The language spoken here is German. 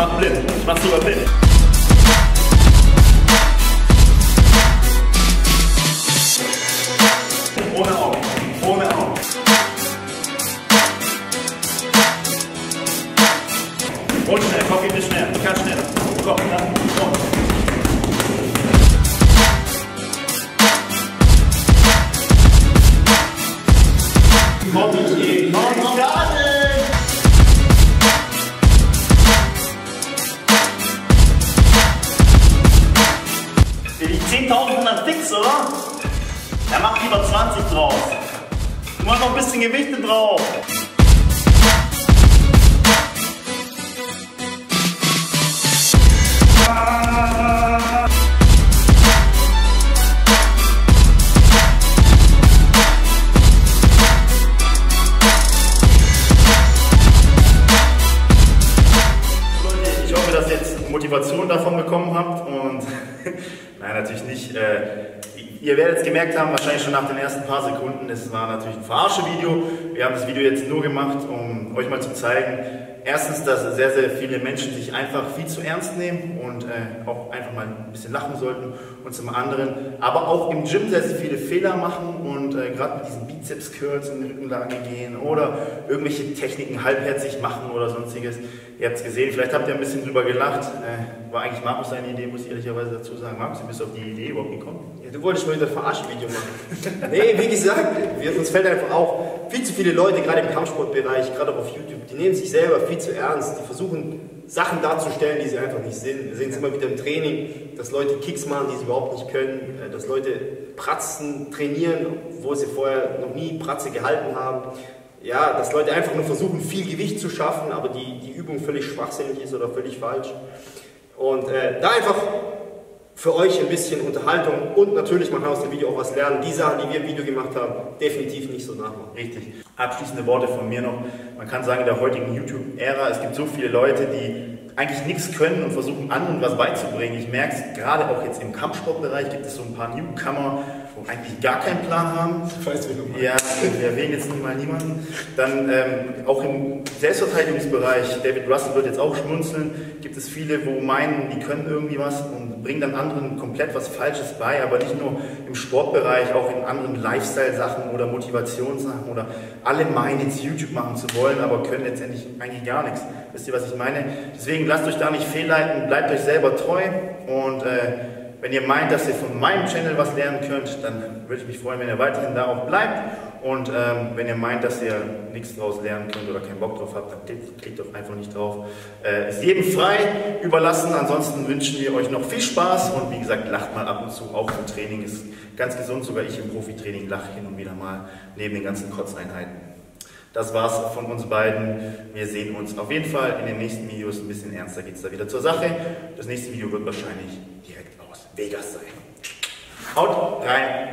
mach blind. Ich mach's sogar blind. Ohne Augen. Ohne Augen. Und schnell. Komm, geh nicht schnell. Ganz schnell. Komm, dann. Und. Komm, ich komm, ja. Für die 10.100 Ticks, oder? Dann mach lieber 20 drauf. Du machst noch ein bisschen Gewichte drauf. Leute, ich hoffe, dass ihr jetzt Motivation davon bekommen habt und nein, natürlich nicht. Ihr werdet es gemerkt haben, wahrscheinlich schon nach den ersten paar Sekunden, es war natürlich ein Verarsche-Video. Wir haben das Video jetzt nur gemacht, um euch mal zu zeigen, erstens, dass sehr, sehr viele Menschen sich einfach viel zu ernst nehmen und auch einfach mal ein bisschen lachen sollten. Und zum anderen, aber auch im Gym sehr, sehr viele Fehler machen und gerade mit diesen Bizeps-Curls in die Rückenlage gehen oder irgendwelche Techniken halbherzig machen oder sonstiges. Ihr habt es gesehen, vielleicht habt ihr ein bisschen drüber gelacht. War eigentlich Markus seine Idee, muss ich ehrlicherweise dazu sagen. Markus, du bist auf die Idee überhaupt gekommen. Ja, du wolltest schon wieder ein Verarsch-Video machen. Nee, wie gesagt, uns fällt einfach auch viel zu viele Leute, gerade im Kampfsportbereich, gerade auch auf YouTube, die nehmen sich selber viel zu ernst. Die versuchen Sachen darzustellen, die sie einfach nicht sind. Wir sehen es immer wieder im Training, dass Leute Kicks machen, die sie überhaupt nicht können, dass Leute Pratzen trainieren, obwohl sie vorher noch nie Pratze gehalten haben. Ja, dass Leute einfach nur versuchen, viel Gewicht zu schaffen, aber die Übung völlig schwachsinnig ist oder völlig falsch. Und da einfach für euch ein bisschen Unterhaltung und natürlich, man kann aus dem Video auch was lernen. Die Sachen, die wir im Video gemacht haben, definitiv nicht so nachmachen. Richtig. Abschließende Worte von mir noch. Man kann sagen, in der heutigen YouTube-Ära, es gibt so viele Leute, die eigentlich nichts können und versuchen, anderen was beizubringen. Ich merke es, gerade auch jetzt im Kampfsportbereich gibt es so ein paar Newcomer, die eigentlich gar keinen Plan haben. Ich weiß, wie du meinst. Ja, wir erwähnen jetzt nicht mal niemanden. Dann auch im Selbstverteidigungsbereich, David Russell wird jetzt auch schmunzeln, gibt es viele, wo meinen, die können irgendwie was und bringen dann anderen komplett was Falsches bei, aber nicht nur im Sportbereich, auch in anderen Lifestyle-Sachen oder Motivationssachen oder alle meinen, jetzt YouTube machen zu wollen, aber können letztendlich eigentlich gar nichts. Wisst ihr, was ich meine? Deswegen lasst euch da nicht fehlleiten, bleibt euch selber treu und wenn ihr meint, dass ihr von meinem Channel was lernen könnt, dann würde ich mich freuen, wenn ihr weiterhin da auch bleibt. Und wenn ihr meint, dass ihr nichts draus lernen könnt oder keinen Bock drauf habt, dann klickt doch einfach nicht drauf. Ist jedem frei überlassen. Ansonsten wünschen wir euch noch viel Spaß und wie gesagt, lacht mal ab und zu. Auch im Training ist ganz gesund. Sogar ich im Profitraining lache hin und wieder mal neben den ganzen Kotzeinheiten. Das war's von uns beiden. Wir sehen uns auf jeden Fall in den nächsten Videos. Ein bisschen ernster geht's da wieder zur Sache. Das nächste Video wird wahrscheinlich direkt aus Vegas sein. Haut rein!